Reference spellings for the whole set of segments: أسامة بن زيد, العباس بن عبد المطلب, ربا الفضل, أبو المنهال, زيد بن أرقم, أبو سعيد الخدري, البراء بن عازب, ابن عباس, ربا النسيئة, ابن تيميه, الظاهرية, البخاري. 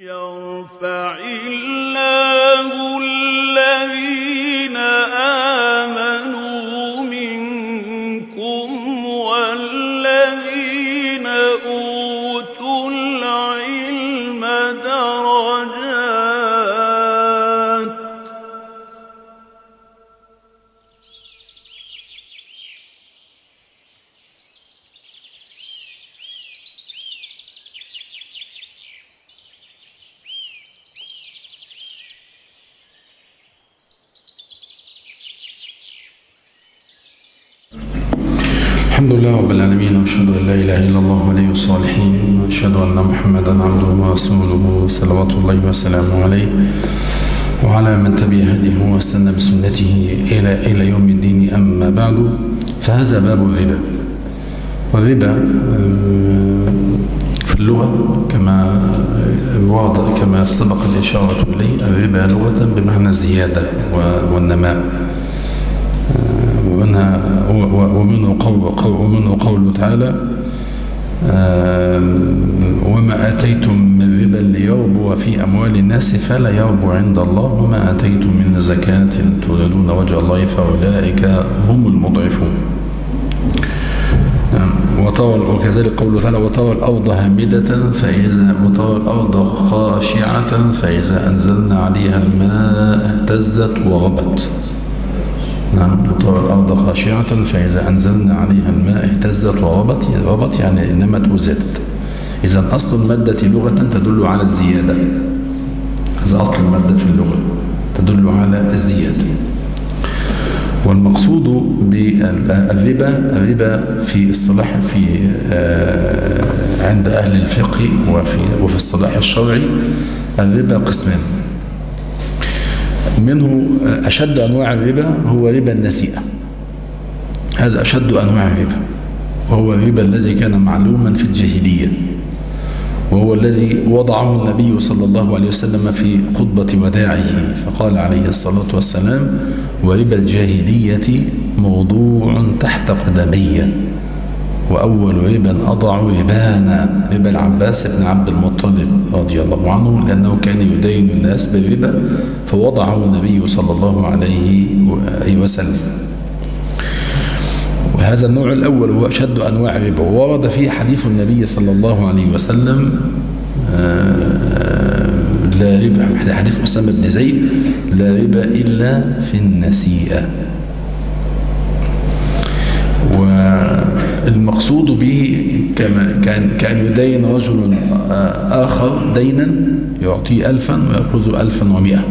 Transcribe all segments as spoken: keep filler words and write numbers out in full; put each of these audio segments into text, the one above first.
يرفع الله الذين آمنوا منكم والذين أوتوا العلم درجات الحمد لله رب العالمين، واشهد ان لا اله الا الله ولي الصالحين، واشهد ان محمدا عبده ورسوله صلوات الله وسلامه عليه وعلى من تبع هديه واستنى بسنته الى الى يوم الدين. اما بعد، فهذا باب الربا. والربا في اللغه كما واضح كما سبق الاشاره اليه، الربا لغه بمعنى الزياده والنماء، ومنها ومنه قول ومنه قوله تعالى: وما آتيتم من ربا ليربو في أموال الناس فلا يربو عند الله، وما آتيتم من زكاة تريدون وجه الله فأولئك هم المضعفون. وكذلك قوله تعالى: وترى الأرض هامدة فإذا وترى الأرض خاشعة فإذا أنزلنا عليها الماء اهتزت وربت. نعم، وترى الأرض خاشعة فإذا أنزلنا عليها الماء اهتزت وربت. ربت يعني نمت وزادت. إذا أصل المادة لغة تدل على الزيادة. هذا أصل المادة في اللغة، تدل على الزيادة. والمقصود بالربا، الربا في الصلاح في عند أهل الفقه وفي وفي الصلاح الشرعي، الربا قسمان. منه أشد أنواع الربا هو ربا النسيئة. هذا أشد أنواع الربا، وهو الربا الذي كان معلوما في الجاهلية، وهو الذي وضعه النبي صلى الله عليه وسلم في خطبة وداعه، فقال عليه الصلاة والسلام: وربا الجاهلية موضوع تحت قدمي، وأول ربا أضع ربانا، ربا العباس بن عبد المطلب رضي الله عنه، لأنه كان يدين الناس بالربا فوضعه النبي صلى الله عليه وسلم. وهذا النوع الأول هو أشد أنواع الربا، وورد فيه حديث النبي صلى الله عليه وسلم لا ربا، حديث أسامة بن زيد: لا ربا إلا في النسيئة. المقصود به كما كان كان يدين رجل آخر دينا يعطيه ألفا ويأخذ ألفا ومئة،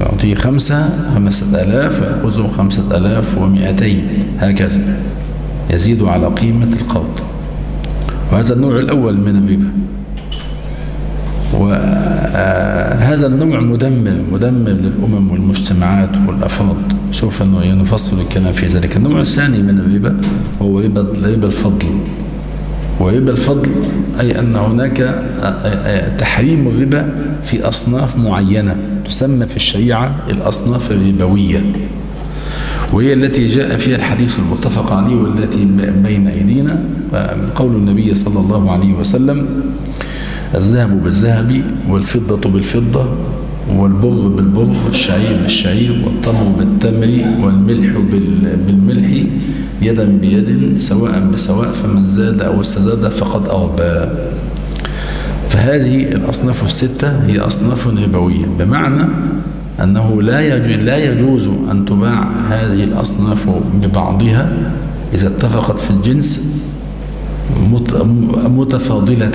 يعطيه خمسة خمسة آلاف ويأخذ خمسة آلاف ومئتين، هكذا يزيد على قيمة القرض. وهذا النوع الأول من الربا. وهذا النوع مدمر مدمر للأمم والمجتمعات والأفراد. سوف نفصل الكلام في ذلك. النوع الثاني من الربا هو ربا ربا الفضل. وربا الفضل أي أن هناك تحريم الربا في أصناف معينة تسمى في الشريعة الأصناف الربوية، وهي التي جاء فيها الحديث المتفق عليه والتي بين أيدينا، قول النبي صلى الله عليه وسلم: الذهب بالذهب والفضة بالفضة والبر بالبر والشعير بالشعير والتمر بالتمر والملح بالملح، يدا بيد سواء بسواء، فمن زاد أو استزاد فقد أربى. فهذه الأصناف الستة هي أصناف ربوية، بمعنى أنه لا يجوز لا يجوز أن تباع هذه الأصناف ببعضها إذا اتفقت في الجنس متفاضلة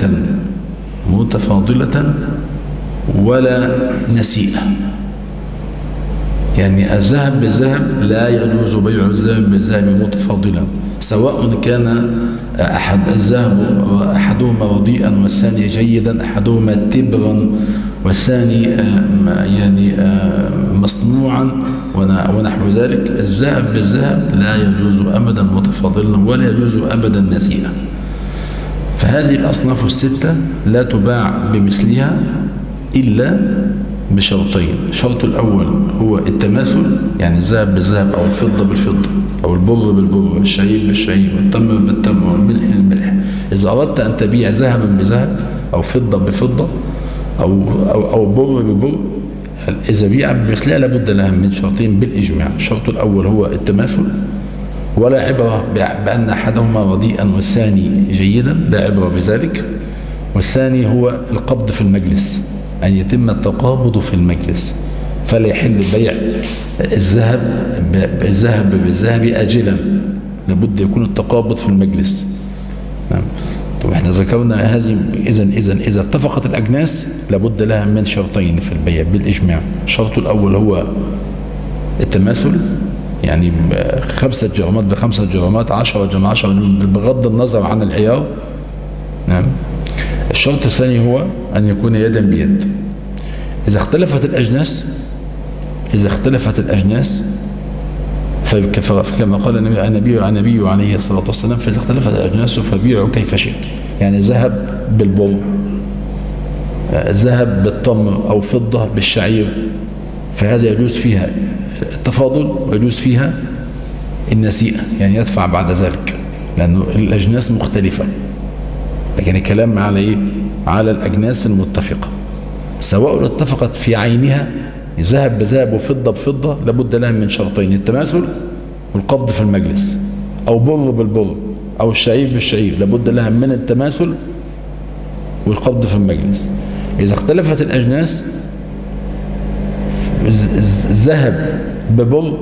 متفاضلة ولا نسيئة. يعني الذهب بالذهب لا يجوز بيع الذهب بالذهب متفاضلا، سواء كان أحد الذهب أحدهما رديئا والثاني جيدا، أحدهما تبرا والثاني يعني مصنوعا ونحو ذلك. الذهب بالذهب لا يجوز أبدا متفاضلا ولا يجوز أبدا نسيئا. فهذه الأصناف الستة لا تباع بمثلها إلا بشرطين. الشرط الأول هو التماثل، يعني الذهب بالذهب أو الفضة بالفضة أو البر بالبر والشعير بالشعير والتمر بالتمر والملح بالملح. إذا أردت أن تبيع ذهبا بذهب أو فضة بفضة أو أو أو بر ببر، إذا بيع بمثلها لابد لها من شرطين بالإجماع. الشرط الأول هو التماثل، ولا عبرة بأن أحدهما رديئا والثاني جيدا، لا عبرة بذلك. والثاني هو القبض في المجلس، أن يتم التقابض في المجلس، فلا يحل بيع الذهب بالذهب بالذهب آجلا، لابد يكون التقابض في المجلس. نعم. طب احنا ذكرنا هذه. اذا اذا اذا اتفقت الاجناس لابد لها من شرطين في البيع بالاجماع. الشرط الاول هو التماثل، يعني خمسه جرامات بخمسه جرامات، عشرة جرام عشرة، بغض النظر عن العيار. نعم. الشرط الثاني هو ان يكون يدا بيد. اذا اختلفت الاجناس اذا اختلفت الاجناس فكما قال النبي النبي عليه الصلاة والسلام: فإذا اختلفت الأجناس فبيعوا كيف شئت. يعني ذهب بالبر، ذهب بالتمر، أو فضة بالشعير، فهذا يجوز فيها التفاضل ويجوز فيها النسيئة، يعني يدفع بعد ذلك، لأن الأجناس مختلفة. لكن الكلام على إيه؟ على الأجناس المتفقة، سواء اتفقت في عينها ذهب بذهب وفضة بفضة، لابد لها من شرطين: التماثل والقبض في المجلس، أو بر بالبر، أو الشعير بالشعير، لابد لها من التماثل والقبض في المجلس. إذا اختلفت الأجناس، ذهب ببر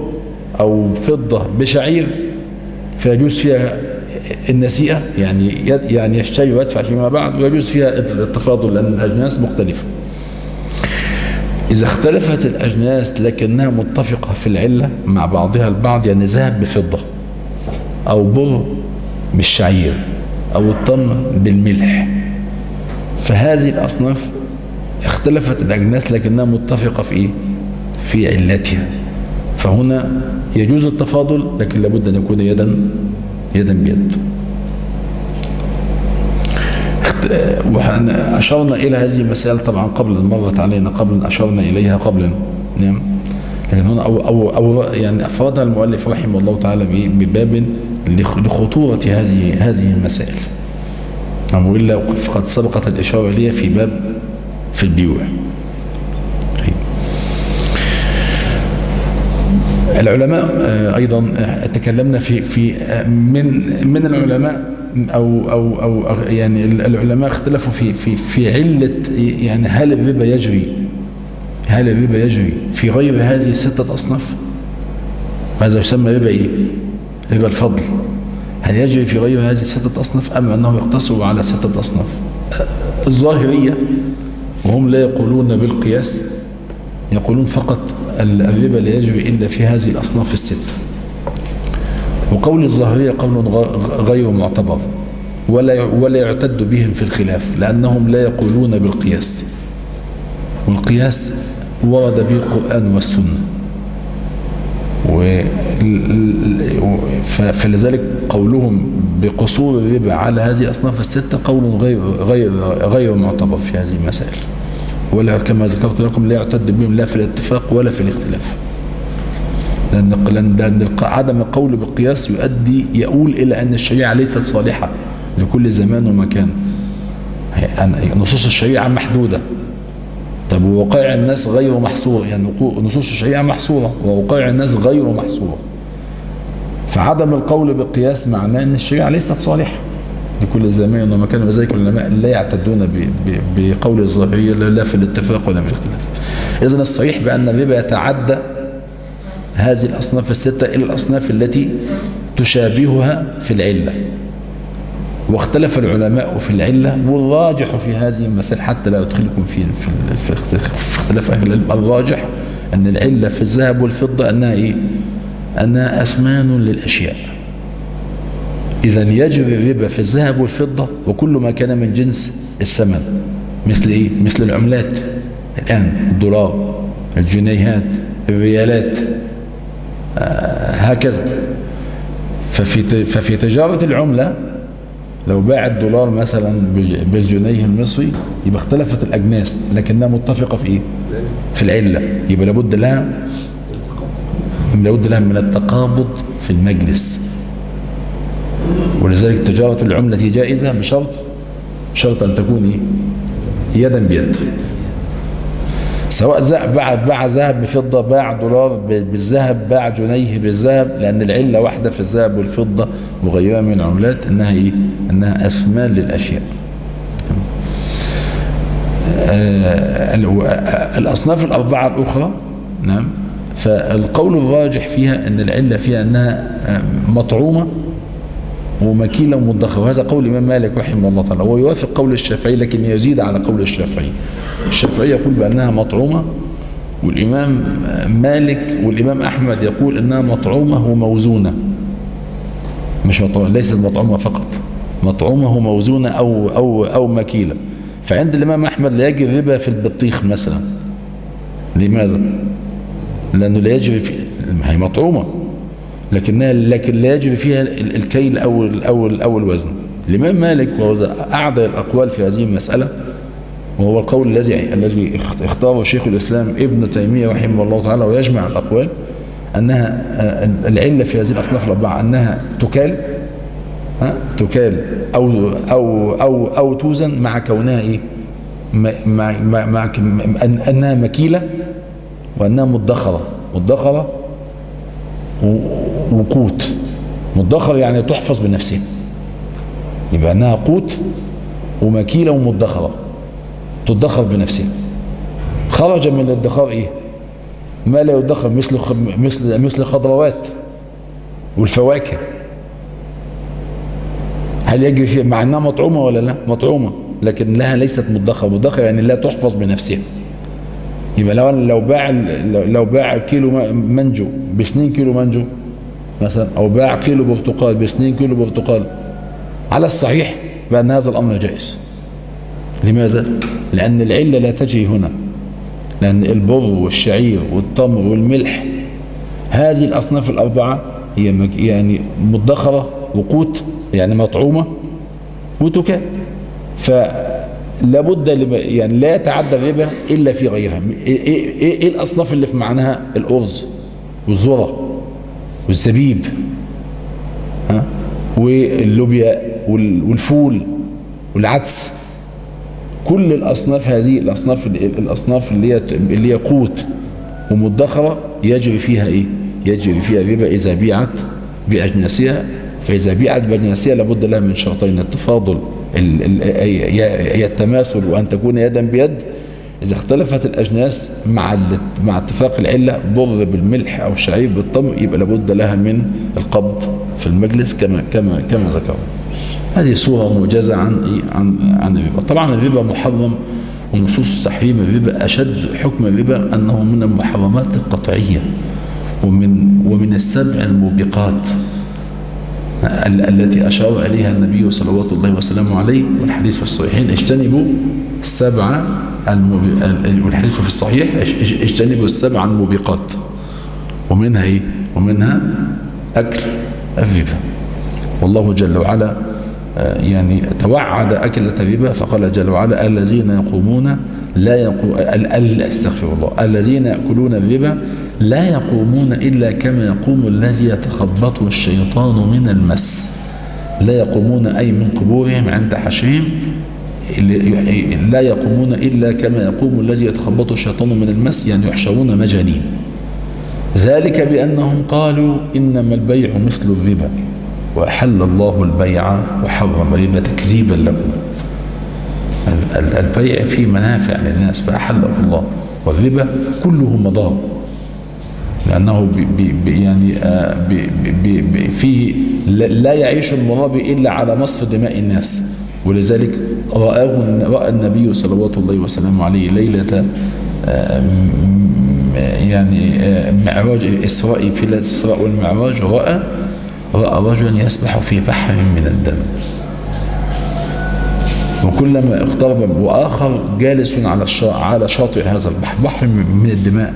أو فضة بشعير، فيجوز فيها النسيئة، يعني يعني يشتري ويدفع فيما بعد، ويجوز فيها التفاضل لأن الأجناس مختلفة. إذا اختلفت الأجناس لكنها متفقة في العلة مع بعضها البعض، يعني ذهب بفضة، أو بر بالشعير، أو التمر بالملح، فهذه الأصناف اختلفت الأجناس لكنها متفقة في إيه؟ في علتها، فهنا يجوز التفاضل، لكن لابد أن يكون يدا يدا بيد. أشرنا إلى هذه المسألة طبعا قبل، مرت علينا قبل، أشرنا إليها قبل. نعم. لكن هنا أو أو أو يعني أفردها المؤلف رحمه الله تعالى بباب لخطورة هذه هذه المسائل، وإلا فقد سبقت الإشارة إليها في باب في البيوع. العلماء أيضا تكلمنا في في من من العلماء أو أو أو يعني العلماء اختلفوا في في في علة، يعني هل الربا يجري هل الربا يجري في غير هذه الستة أصناف؟ هذا يسمى ربا إيه؟ ربا الفضل. هل يجري في غير هذه الستة أصناف أم أنه يقتصر على ستة أصناف؟ الظاهرية وهم لا يقولون بالقياس، يقولون فقط الربا لا يجري إلا في هذه الأصناف الستة. وقول الظاهرية قول غير معتبر، ولا ولا يعتد بهم في الخلاف، لأنهم لا يقولون بالقياس، والقياس ورد به القرآن والسنة، فلذلك قولهم بقصور الربا على هذه الأصناف الستة قول غير غير غير معتبر في هذه المسائل، ولا كما ذكرت لكم لا يعتد بهم لا في الاتفاق ولا في الاختلاف، لأن عدم القول بالقياس يؤدي يؤول إلى أن الشريعة ليست صالحة لكل زمان ومكان. نصوص الشريعة محدودة، طب ووقائع الناس غير محصورة، يعني نصوص الشريعة محصورة ووقائع الناس غير محصورة، فعدم القول بالقياس معناه أن الشريعة ليست صالحة لكل زمان ومكان، وذلك العلماء لا يعتدون بقول الظاهرية لا في الاتفاق ولا في الاختلاف. إذن الصحيح بأن الربا يتعدى هذه الأصناف الستة إلى الأصناف التي تشابهها في العلة، واختلف العلماء في العلة، والراجح في هذه المسألة حتى لا أدخلكم في في اختلاف أهل العلم، الراجح أن العلة في الذهب والفضة أنها إيه؟ أنها أثمان للأشياء. إذا يجري الربا في الذهب والفضة وكل ما كان من جنس الثمن، مثل إيه؟ مثل العملات الآن، الدولار، الجنيهات، الريالات، هكذا. ففي ففي تجارة العملة لو باع الدولار مثلا بالجنيه المصري، يبقى اختلفت الأجناس لكنها متفقة في ايه؟ في العلة، يبقى لابد لها لابد لها من التقابض في المجلس، ولذلك تجارة العملة جائزة بشرط شرط ان تكون ايه؟ يدا بيد. سواء باع باع ذهب بفضه، باع دولار بالذهب، باع جنيه بالذهب، لان العله واحده في الذهب والفضه وغيرها من العملات انها ايه؟ انها اثمان للاشياء. الاصناف الاربعه الاخرى نعم، فالقول الراجح فيها ان العله فيها انها مطعومه ومكيله ومدخره، وهذا قول الامام مالك رحمه الله تعالى، هو يوافق قول الشافعي لكن يزيد على قول الشافعي. الشافعي يقول بانها مطعومه، والامام مالك والامام احمد يقول انها مطعومه وموزونه، مش مطعومه، ليست مطعومه فقط، مطعومه وموزونه او او او مكيله. فعند الامام احمد لا يجري الربا في البطيخ مثلا. لماذا؟ لانه لا يجري في، هي مطعومه لكنها لكن لا يجري فيها الكيل او او او الوزن. الامام مالك وهو اعدل الاقوال في هذه المساله، وهو القول الذي الذي اختاره شيخ الاسلام ابن تيميه رحمه الله تعالى ويجمع الاقوال، انها العله في هذه الاصناف الاربعه انها تكال تكال او او او او توزن مع كونها ايه؟ مع مع, مع انها مكيله وانها مدخره، مدخره وقوت، مدخره يعني تحفظ بنفسها، يبقى انها قوت ومكيله ومدخره تدخر بنفسها. خرج من الادخار ايه؟ ما لا يدخر مثل مثل مثل الخضروات والفواكه. هل يجري فيها مع انها مطعومه ولا لا؟ مطعومه لكن لها ليست مدخره، مدخره يعني لا تحفظ بنفسها. يبقى لو لو باع لو باع كيلو منجو ب كيلو منجو مثلا، او باع كيلو برتقال ب كيلو برتقال، على الصحيح بان هذا الامر جائز. لماذا؟ لان العله لا تجري هنا، لان البر والشعير والتمر والملح هذه الاصناف الاربعه هي يعني مدخره وقوت يعني مطعومه وتكال، فلا بد يعني لا يتعدى الربا الا في غيرها. ايه, إيه, إيه الاصناف اللي في معناها؟ الارز والذره والزبيب ها واللوبيا والفول والعدس، كل الاصناف هذه الاصناف الاصناف اللي هي اللي هي قوت ومدخره يجري فيها ايه؟ يجري فيها الربا اذا بيعت باجناسها، فإذا بيعت بأجناسها لابد لها من شرطين: التفاضل التماثل، وأن تكون يدا بيد. إذا اختلفت الأجناس مع مع اتفاق العلة، ضر بالملح أو الشعير بالتمر، يبقى لابد لها من القبض في المجلس كما كما كما ذكرنا. هذه صورة موجزة عن إيه؟ عن عن الربا. طبعا الربا محرم، ونصوص تحريم الربا أشد حكم الربا أنه من المحرمات القطعية، ومن ومن السبع الموبقات التي أشار عليها النبي صلوات الله وسلامه عليه، والحديث في الصحيحين اجتنبوا السبع المب... والحديث في الصحيح اجتنبوا السبع الموبقات، ومنها ايه؟ ومنها أكل الربا. والله جل وعلا يعني توعد أكلة الربا، فقال جل وعلا: الذين يقومون لا يقو... استغفر الله الذين يأكلون الربا لا يقومون إلا كما يقوم الذي يتخبطه الشيطان من المس، لا يقومون أي من قبورهم عند حشرهم، لا يقومون إلا كما يقوم الذي يتخبطه الشيطان من المس، يعني يحشرون مجانين. ذلك بأنهم قالوا إنما البيع مثل الربا وأحل الله البيع وحرم الربا تكذيبا لهم. البيع فيه منافع للناس فأحله الله، والربا كله مضار، لأنه بي بي يعني بي بي بي فيه لا يعيش المرابي إلا على مصف دماء الناس، ولذلك رآه رأى النبي صلوات الله وسلامه عليه ليلة يعني معراج الإسراء، في ليلة الإسراء والمعراج رأى رأى رجلا يسبح في بحر من الدم، وكلما اقترب وآخر جالس على على شاطئ هذا البحر، بحر من الدماء،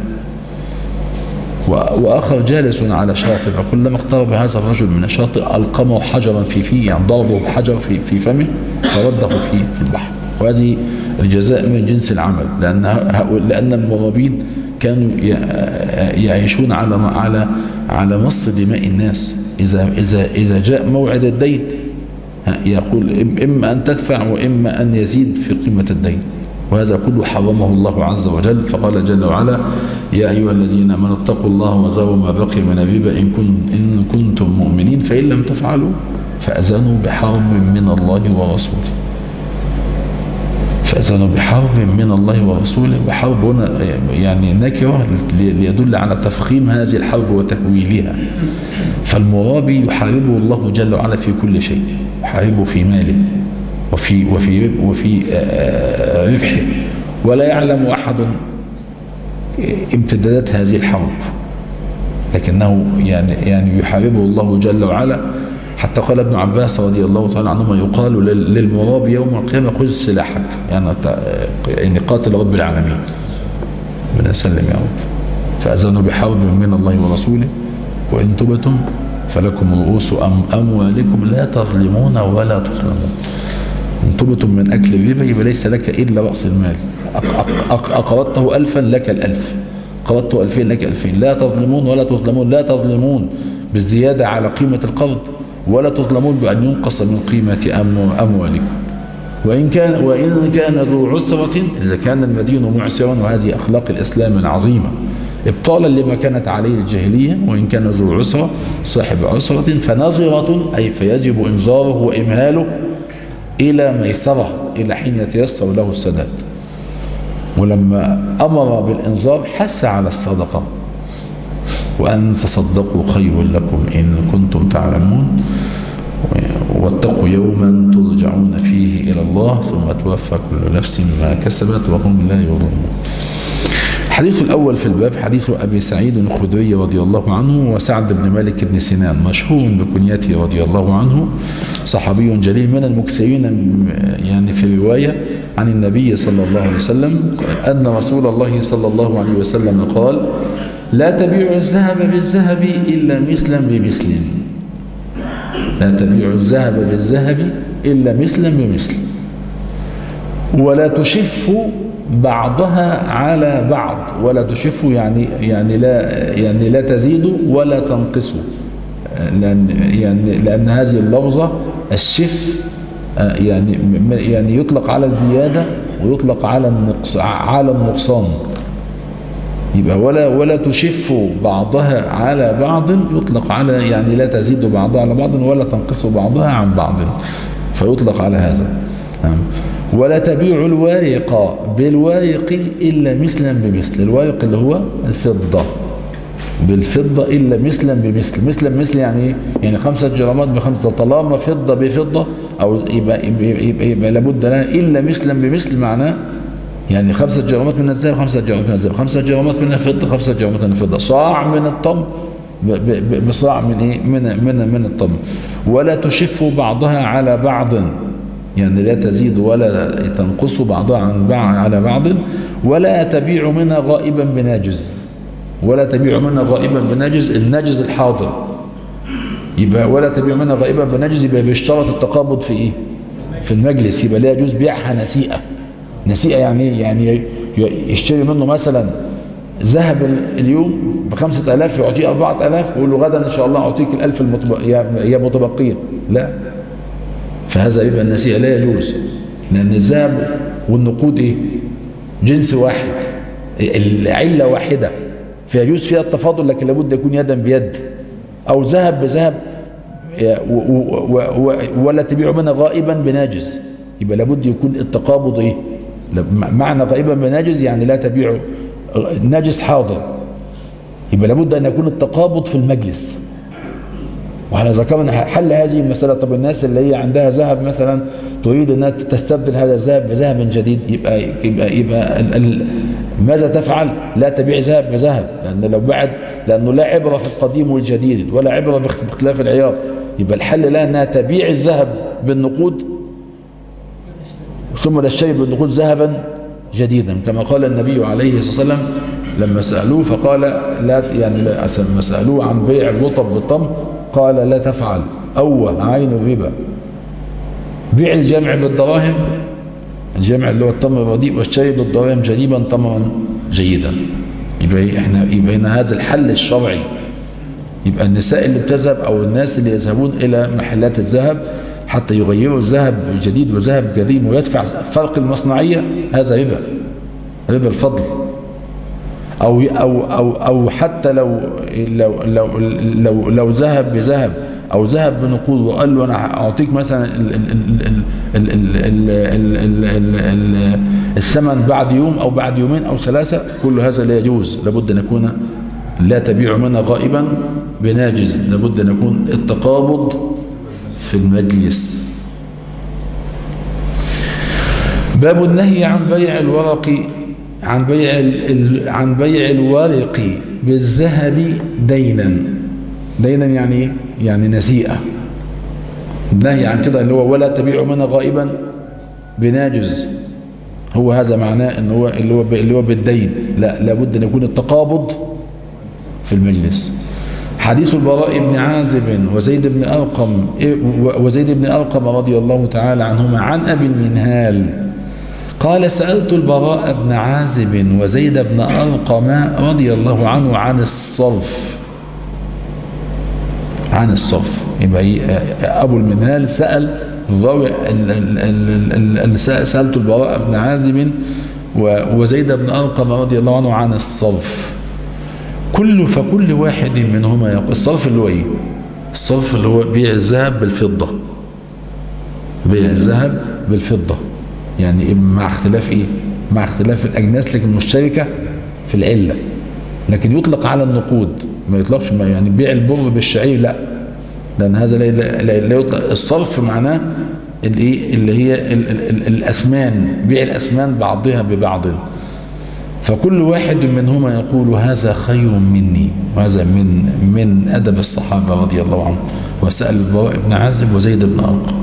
وآخر جالس على شاطئ، فكلما اقترب هذا الرجل من الشاطئ ألقمه حجرا في فيه، يعني ضربه بحجر في في فمه فرده في في البحر. وهذه الجزاء من جنس العمل، لأن لأن المرابين كانوا يعيشون على على على مص دماء الناس. إذا إذا إذا جاء موعد الدين يقول إما أن تدفع وإما أن يزيد في قيمة الدين، وهذا كله حرمه الله عز وجل، فقال جل وعلا: يا أيها الذين آمنوا اتقوا الله وذروا ما بقي من الربا إن إن كنتم مؤمنين، فإن لم تفعلوا فأذنوا بحرب من الله ورسوله. فأذنوا بحرب من الله ورسوله، وحرب هنا يعني نكرة ليدل على تفخيم هذه الحرب وتأويلها. فالمرابي يحاربه الله جل وعلا في كل شيء، يحاربه في ماله وفي وفي وفي ربحه، ولا يعلم أحد امتدادات هذه الحرب، لكنه يعني يعني يحاربه الله جل وعلا. حتى قال ابن عباس رضي الله تعالى عنهما: يقال للمرابي يوم القيامة: خذ سلاحك، يعني يعني قاتل رب العالمين. ربنا يسلم يا رب. فأذنوا بحرب من الله ورسوله وإن تبتم فلكم رؤوس أموالكم لا تظلمون ولا تظلمون. إن تبتم من أكل الربا يبقى ليس لك إلا رأس المال، أقرضته ألفا لك الألف، قرضته ألفين لك ألفين، لا تظلمون ولا تظلمون، لا تظلمون بالزيادة على قيمة القرض، ولا تظلمون بأن ينقص من قيمة أموالكم. وإن كان وإن كان ذو عسرة، إذا كان المدين معسرا، وهذه أخلاق الإسلام العظيمة إبطالا لما كانت عليه الجاهلية. وإن كان ذو عسرة، صاحب عسرة، فنظرة، أي فيجب إنذاره وإمهاله إلى ميسرة إلى حين يتيسر له السداد. ولما أمر بالإنذار حث على الصدقة: وأن تصدقوا خير لكم إن كنتم تعلمون، واتقوا يوما ترجعون فيه إلى الله ثم توفى كل نفس ما كسبت وهم لا يظلمون. الحديث الأول في الباب حديث أبي سعيد الخدري رضي الله عنه، وسعد بن مالك بن سنان مشهور بكنيته رضي الله عنه، صحابي جليل من المكثرين يعني في رواية عن النبي صلى الله عليه وسلم أن رسول الله صلى الله عليه وسلم قال: لا تبيع الذهب بالذهب إلا مثلا بمثل. لا تبيع الذهب بالذهب إلا مثلا بمثل، ولا تشف بعضها على بعض. ولا تشف يعني يعني لا يعني لا تزيد ولا تنقص، لأن يعني لأن هذه اللفظة الشف يعني يعني يطلق على الزيادة ويطلق على النقص على النقصان. يبقى ولا ولا تشف بعضها على بعض يطلق على يعني لا تزيد بعضها على بعض ولا تنقص بعضها عن بعض، فيطلق على هذا. نعم. ولا تبيع الوارق بالوارق إلا مثلا بمثل. الوارق اللي هو الفضة بالفضة إلا مثلا بمثل. مثلا بمثل يعني يعني خمسة جرامات بخمسة، طالما فضة بفضة أو يبقى يبقى, يبقى, يبقى لابد لها إلا مثلا بمثل. معناه يعني خمسة جرامات من الذهب، خمسة جرامات من الذهب، خمسة جرامات من الفضة، خمسة جرامات من الفضة، صاع من الطم بصاع من ايه من من من الطم. ولا تشف بعضها على بعض، يعني لا تزيد ولا تنقص بعضها عن بعض على بعض. ولا تبيع منها غائبا بناجز. ولا تبيع منها غائبا بناجز، الناجز الحاضر. يبقى ولا تبيع منها غائبا بناجز، يبقى بيشترط التقابض في ايه؟ في المجلس. يبقى لا يجوز بيعها نسيئة. نسيئة يعني يعني يشتري منه مثلا ذهب اليوم بخمسة آلاف، يعطيه أربعة آلاف ويقول له غدا إن شاء الله أعطيك الألف يا متبقية. لا، فهذا يبقى النسيئة لا يجوز، لأن الذهب والنقود إيه؟ جنس واحد، العلة واحدة، فيجوز فيها التفاضل، لكن لابد يكون يدا بيد أو ذهب بذهب. ولا تبيع منها غائبا بناجز، يبقى لابد يكون التقابض إيه؟ معنى غائبا بناجز يعني لا تبيع ناجز حاضر، يبقى لابد أن يكون التقابض في المجلس. وإحنا ذكرنا حل هذه المسألة. طب الناس اللي هي عندها ذهب مثلا تريد أنها تستبدل هذا الذهب بذهب جديد، يبقى يبقى يبقى ال ال ماذا تفعل؟ لا تبيع ذهب بذهب، لأن لو بعد لأنه لا عبرة في القديم والجديد ولا عبرة باختلاف العيار. يبقى الحل لها أنها تبيع الذهب بالنقود ثم للشيء بالنقود ذهبا جديدا، كما قال النبي عليه الصلاة والسلام لما سألوه فقال لا، يعني لما سألوه عن بيع الرطب بالطم قال لا تفعل. أول عين الربا بيع الجمع بالدراهم، الجمع اللي هو التمر الرديء، والشيء بالدراهم جديدا طمرا جيدا. يبقى احنا يبقى هذا الحل الشرعي. يبقى النساء اللي بتذهب او الناس اللي يذهبون الى محلات الذهب حتى يغيروا الذهب جديد وذهب قديم ويدفع فرق المصنعية، هذا ربا، ربا الفضل. أو أو أو أو حتى لو لو لو لو, لو ذهب بذهب أو ذهب بنقود وقال له أنا أعطيك مثلا الثمن بعد يوم أو بعد يومين أو ثلاثة، كل هذا لا يجوز، لابد أن نكون لا تبيع منا غائبا بناجز، لابد أن يكون التقابض في المجلس. باب النهي عن بيع الورق عن بيع ال... عن بيع الورق بالذهب دينا. دينا يعني يعني نسيئة. النهي عن كده اللي هو ولا تبيع منا غائبا بناجز، هو هذا معناه ان هو اللي هو ب... اللي هو بالدين، لا لابد ان يكون التقابض في المجلس. حديث البراء بن عازب وزيد بن أرقم وزيد بن أرقم رضي الله تعالى عنهما عن أبي المنهال قال: سألت البراء بن عازب وزيد بن أرقم رضي الله عنه عن الصرف. عن الصرف، يبقى أبو المنهال سأل سألت البراء بن عازب وزيد بن أرقم رضي الله عنه عن الصرف. كل فكل واحد منهما يقول الصرف اللي هو ايه؟ الصرف اللي هو بيع الذهب بالفضة، بيع الذهب بالفضة يعني مع اختلاف ايه؟ مع اختلاف الأجناس لكن مشتركة في العلة، لكن يطلق على النقود، ما يطلقش ما يعني بيع البر بالشعير، لا، لأن هذا لا, لا, لا يطلق. الصرف معناه الايه؟ اللي هي ال ال ال الأثمان، بيع الأثمان بعضها ببعض. فكل واحد منهما يقول هذا خير مني، وهذا من من أدب الصحابة رضي الله عنهم. وسأل البراء بن عازب وزيد بن أرقم،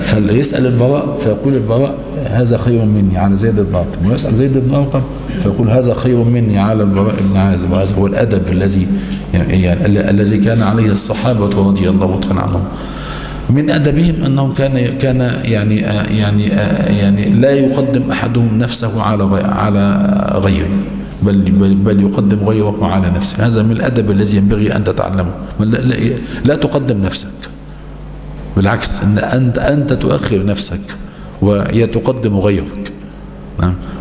فيسأل البراء فيقول البراء هذا خير مني على زيد بن أرقم، ويسأل زيد بن أرقم فيقول هذا خير مني على البراء بن عازب. وهذا هو الأدب الذي يعني الذي كان عليه الصحابة رضي الله تعالى عنهم. من أدبهم أنهم كان كان يعني يعني يعني لا يقدم أحدهم نفسه على على غيره، بل بل يقدم غيره على نفسه. هذا من الأدب الذي ينبغي أن تتعلمه، لا, لا, لا تقدم نفسك، بالعكس أن أنت أنت تؤخر نفسك ويتقدم غيرك.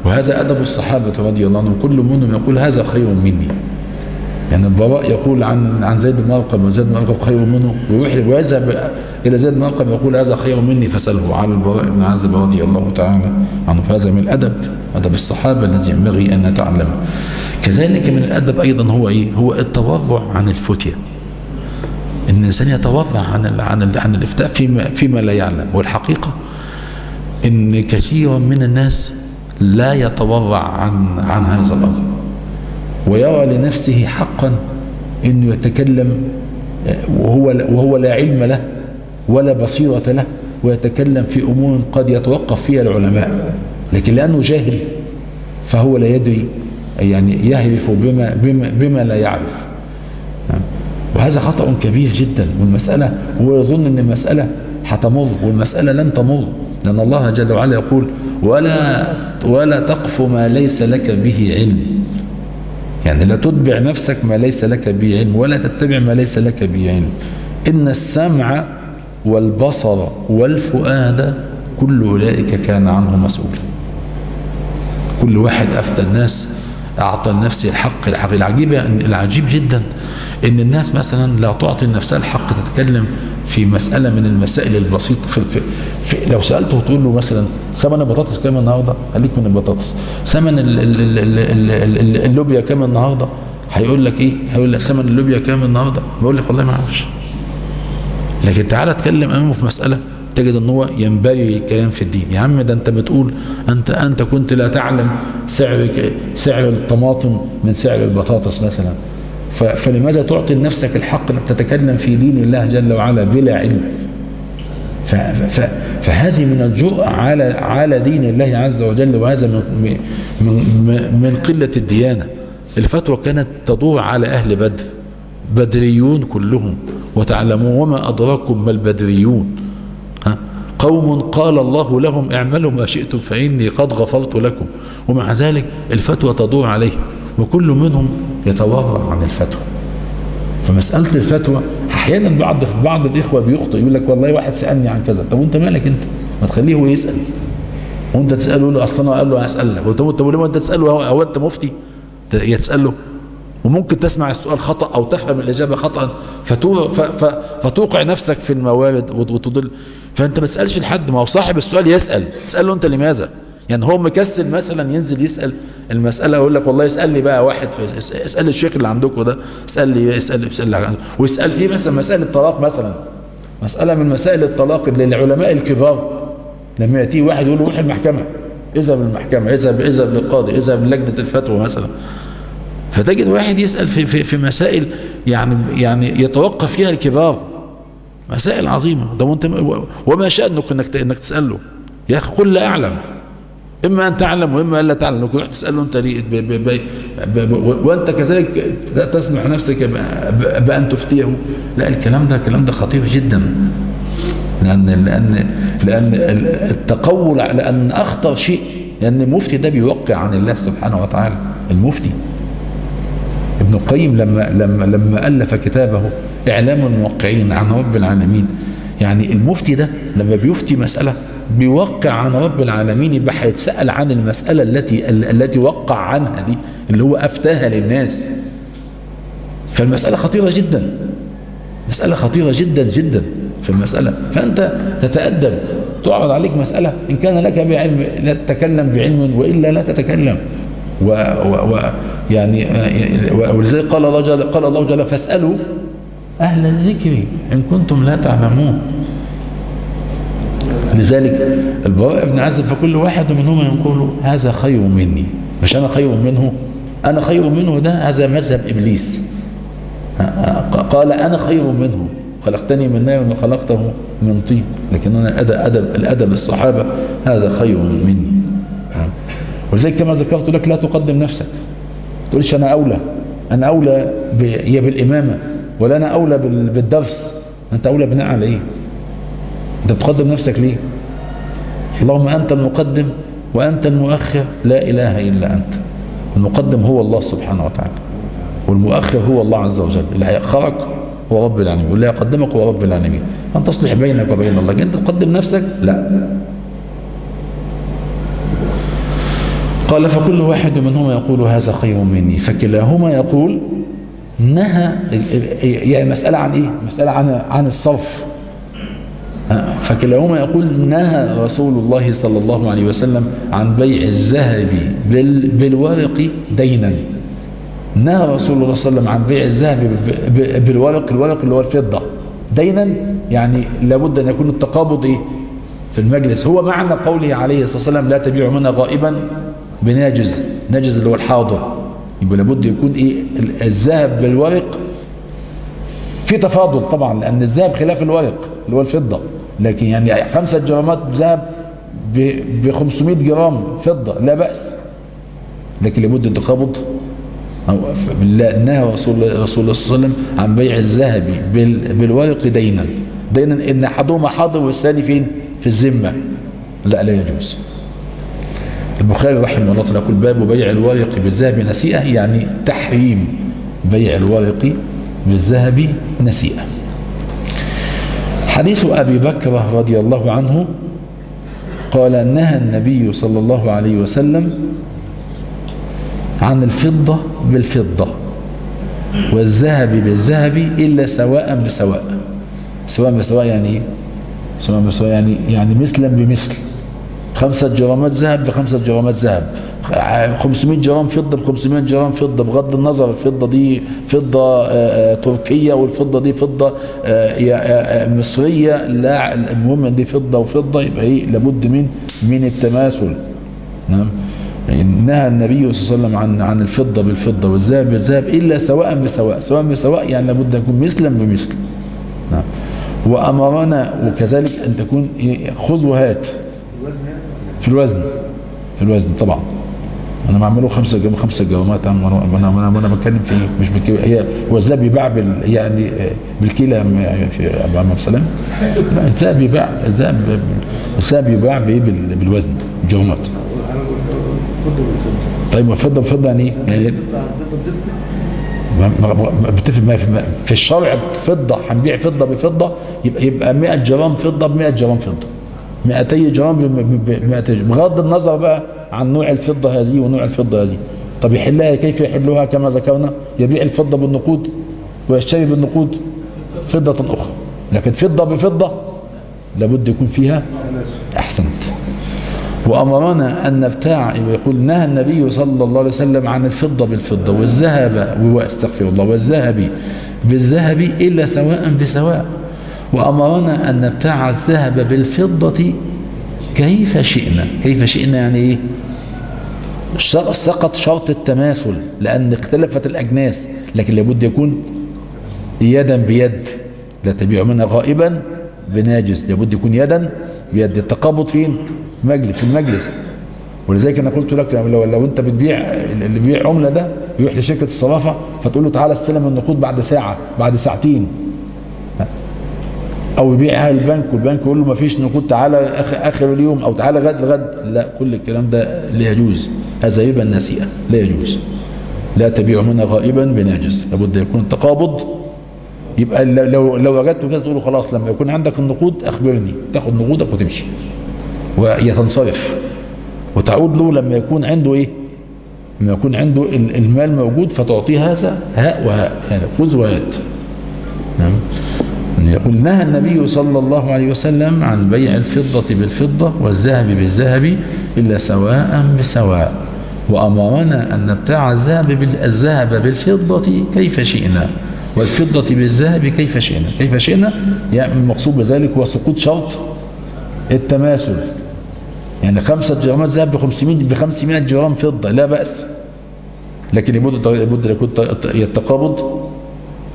وهذا أدب الصحابة رضي الله عنهم، كل منهم يقول هذا خير مني. يعني البراء يقول عن عن زيد بن أرقم وزيد بن أرقم خير منه، ويروح ويذهب إلى زيد بن أرقم يقول هذا خير مني فسله على البراء بن عازب رضي الله تعالى عنه. فهذا من الأدب، أدب الصحابة الذي ينبغي أن نتعلمه. كذلك من الأدب أيضا هو إيه؟ هو التورع عن الفتية. إن الإنسان يتورع عن ال عن ال عن الإفتاء فيما فيما لا يعلم. والحقيقة إن كثيرا من الناس لا يتورع عن عن هذا الأمر، ويرى لنفسه حقا انه يتكلم وهو وهو لا علم له ولا بصيرة له، ويتكلم في امور قد يتوقف فيها العلماء، لكن لانه جاهل فهو لا يدري، يعني يهرف بما بما بما لا يعرف. وهذا خطأ كبير جدا. والمسألة ويظن ان المسألة هتمر، والمسألة لن تمر، لان الله جل وعلا يقول: ولا ولا تقف ما ليس لك به علم. يعني لا تتبع نفسك ما ليس لك به علم، ولا تتبع ما ليس لك به علم. إن السمع والبصر والفؤاد كل أولئك كان عنه مسؤولا. كل واحد أفتى الناس، أعطى النفس الحق الحق العجيب العجيب جدا إن الناس مثلا لا تعطي نفسها الحق تتكلم في مسألة من المسائل البسيطة. في في في لو سألته تقول له مثلا ثمن البطاطس كام النهارده؟ خليك من البطاطس. ثمن اللوبيا كام النهارده؟ هيقول لك ايه؟ هيقول لك ثمن اللوبيا كام النهارده؟ بيقول لك والله ما اعرفش. لكن تعالى اتكلم امامه في مسألة تجد ان هو ينبغي الكلام في الدين. يا عم ده انت بتقول انت انت كنت لا تعلم سعر سعر الطماطم من سعر البطاطس مثلا، فلماذا تعطي لنفسك الحق أن تتكلم في دين الله جل وعلا بلا علم؟ فهذه من الجرأة على على دين الله عز وجل، وهذا من من من قلة الديانة. الفتوى كانت تدور على أهل بدر، بدريون كلهم، وتعلموا وما أدراكم ما البدريون، قوم قال الله لهم اعملوا ما شئتم فإني قد غفرت لكم. ومع ذلك الفتوى تدور عليه، وكل منهم يتورع عن الفتوى. فمسألة الفتوى احيانا بعض بعض الاخوة بيخطئ، يقول لك والله واحد سألني عن كذا. طب وانت مالك، انت ما تخليه هو يسأل وانت تسأله له. اصلا قال له هسألك، وانت وليه انت تسأله؟ هو انت مفتي يتسأله؟ وممكن تسمع السؤال خطأ او تفهم الإجابة خطأ فتوقع نفسك في الموارد وتضل. فانت ما تسألش لحد، ما هو صاحب السؤال يسأل، تسأله انت لماذا. يعني هو مكسل مثلا ينزل يسأل المسألة، يقول لك والله اسأل لي بقى واحد، اسأل لي الشيخ اللي عندكم ده، اسأل لي اسأل لي اسأل لي ويسأل فيه مثلا مسألة الطلاق، مثلا مسألة من مسائل الطلاق اللي العلماء الكبار لما يأتيه واحد يقول له روح المحكمة، اذهب للمحكمة، اذهب اذهب للقاضي، اذهب للجنة الفتوى مثلا. فتجد واحد يسأل في في في مسائل يعني يعني يتوقف فيها الكبار، مسائل عظيمة. ده وانت وما شأنك انك انك تسأله يا اخي؟ قل لا اعلم، اما ان تعلم واما الا تعلم. لو كنت تساله انت ليه بي بي بي وانت كذلك لا تسمح نفسك بان تفتيه. لا، الكلام ده الكلام ده خطير جدا، لان لان لان التقول، لان اخطر شيء، لان المفتي ده بيوقع عن الله سبحانه وتعالى. المفتي ابن القيم لما لما لما الف كتابه اعلام الموقعين عن رب العالمين، يعني المفتي ده لما بيفتي مسألة بيوقع عن رب العالمين، يبقى هيتسأل عن المسألة التي التي وقع عنها دي، اللي هو أفتاها للناس. فالمسألة خطيرة جدا، مسألة خطيرة جدا جدا في المسألة. فأنت تتأدب، تعرض عليك مسألة، إن كان لك بعلم لا تتكلم بعلم، وإلا لا تتكلم. و, و, و يعني ولذلك قال الله جل قال الله جل فاسألوا أهل الذكر إن كنتم لا تعلمون. لذلك البراء بن عازب فكل واحد منهما يقول هذا خير مني، مش أنا خير منه، أنا خير منه ده هذا مذهب إبليس. قال أنا خير منه، خلقتني من نار وخلقته من طين، لكن أنا أدب الأدب الصحابة هذا خير مني. ولذلك كما ذكرت لك لا تقدم نفسك، تقولش أنا أولى، أنا أولى يا بالإمامة، ولا أنا أولى بالدرس. أنت أولى بناء على إيه؟ أنت بتقدم نفسك ليه؟ اللهم أنت المقدم وأنت المؤخر، لا إله إلا أنت. المقدم هو الله سبحانه وتعالى، والمؤخر هو الله عز وجل، اللي هيأخرك هو رب العالمين، واللي هيقدمك هو رب العالمين. أن تصلح بينك وبين الله. أنت تقدم نفسك؟ لا. قال فكل واحد منهما يقول هذا خير مني، فكلاهما يقول نهى. يعني مسألة عن إيه؟ مسألة عن عن الصرف. فكلاهما يقول نهى رسول الله صلى الله عليه وسلم عن بيع الذهب بالورق دينا. نهى رسول الله صلى الله عليه وسلم عن بيع الذهب بالورق، الورق اللي هو الفضة، دينا. يعني لابد أن يكون التقابض إيه؟ في المجلس. هو معنى قوله عليه الصلاة والسلام لا تبيع منها غائبا بناجز، ناجز اللي هو الحاضر. يبقى لابد يكون ايه؟ الذهب بالورق في تفاضل طبعا، لان الذهب خلاف الورق اللي هو الفضه، لكن يعني خمسه جرامات ذهب ب خمسمائة جرام فضه لا باس، لكن لابد التقابض. لا، نهى رسول الله صلى الله عليه وسلم عن بيع الذهب بالورق دينا، دينا ان احدهما حاضر والثاني فين؟ في الذمه. لا، لا يجوز. البخاري رحمه الله تعالى يقول باب بيع الورق بالذهب نسيئة، يعني تحريم بيع الورق بالذهب نسيئة. حديث أبي بكر رضي الله عنه قال نهى النبي صلى الله عليه وسلم عن الفضة بالفضة والذهب بالذهب إلا سواء بسواء. سواء بسواء يعني إيه؟ سواء بسواء يعني يعني مثلا بمثل، خمسة جرامات ذهب بخمسة جرامات ذهب، خمسمائة جرام فضة بخمسمائة جرام فضة، بغض النظر الفضة دي فضة آآ آآ تركية والفضة دي فضة آآ آآ مصرية، لا المهم ان دي فضة وفضة، يبقى ايه؟ لابد من من التماثل. نعم، نهى النبي صلى الله عليه وسلم عن عن الفضة بالفضة والذهب بالذهب إلا سواء بسواء. سواء بسواء يعني لابد ان يكون مثلا بمثل. نعم، وأمرنا وكذلك ان تكون خذ وهات في الوزن، في الوزن طبعا. انا بعمله خمسة جرام خمسة جرامات، انا انا انا بتكلم في ايه؟ مش بالكيلو. هي والذهب بيباع بال يعني بالكيلة في ابو عم سلام. الذهب بيباع، الذهب الذهب بيباع بايه؟ بالوزن، جرامات. طيب والفضة بفضة يعني ايه؟ بتفق في الشرع فضه، هنبيع فضه بفضه، يبقى يبقى مئة جرام فضه ب مئة جرام فضه، مئتي جرام ب مئتي جرام، بغض النظر بقى عن نوع الفضه هذه ونوع الفضه هذه. طب يحلها كيف يحلها؟ كما ذكرنا، يبيع الفضه بالنقود ويشتري بالنقود فضه اخرى، لكن فضه بفضه لابد يكون فيها. احسنت. وأمرنا أن نبتاع، يقول نهى النبي صلى الله عليه وسلم عن الفضة بالفضة والذهب، واستغفر الله، والذهب بالذهب إلا سواء بسواء. وأمرنا أن نبتاع الذهب بالفضة كيف شئنا. كيف شئنا يعني إيه؟ سقط شرط التماثل لأن اختلفت الأجناس، لكن لابد يكون يدا بيد، لا تبيع منها غائبا بناجس، لابد يكون يدا بيد. التقابض فين؟ في المجلس. ولذلك انا قلت لك لو, لو انت بتبيع، اللي بيبيع عمله ده يروح لشركه الصرافه فتقول له تعالى استلم النقود بعد ساعه بعد ساعتين، او يبيعها البنك والبنك يقول له ما فيش نقود تعالى اخر اليوم، او تعالى غد غد لا، كل الكلام ده لا يجوز. هذا ربا نسيئه لا يجوز، لا تبيع منها غائبا بناجس، لابد يكون التقابض. يبقى لو لو وجدته كده تقول له خلاص لما يكون عندك النقود اخبرني، تاخد نقودك وتمشي ويتنصرف، وتعود له لما يكون عنده ايه؟ لما يكون عنده المال موجود فتعطيه هذا هاء وهاء، يعني خذ وهات. نعم. يقول نهى النبي صلى الله عليه وسلم عن بيع الفضة بالفضة والذهب بالذهب إلا سواء بسواء، وأمرنا أن نبتاع الذهب بالفضة كيف شئنا والفضة بالذهب كيف شئنا. كيف شئنا يعني المقصود بذلك هو سقوط شرط التماثل، يعني خمسة جرامات ذهب ب خمسمئة جرام فضة لا بأس، لكن لابد لابد يكون التقابض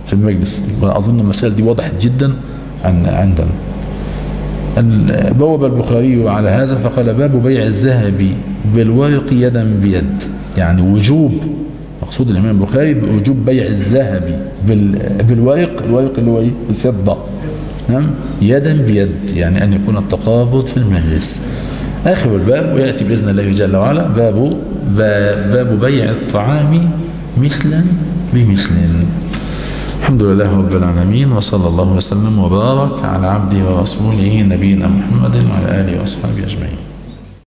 في المجلس. أظن المسألة دي وضحت جدا عندنا. بوب البخاري على هذا فقال باب بيع الذهب بالورق يدا بيد، يعني وجوب، مقصود الإمام البخاري بوجوب بيع الذهب بالورق، الورق اللي هو إيه؟ الفضة، نعم، يدا بيد، يعني أن يكون التقابض في المجلس. آخر الباب، ويأتي بإذن الله جل وعلا باب باب بيع الطعام مثلا بمثل. الحمد لله رب العالمين، وصلى الله وسلم وبارك على عبده ورسوله نبينا محمد وعلى آله وأصحابه أجمعين.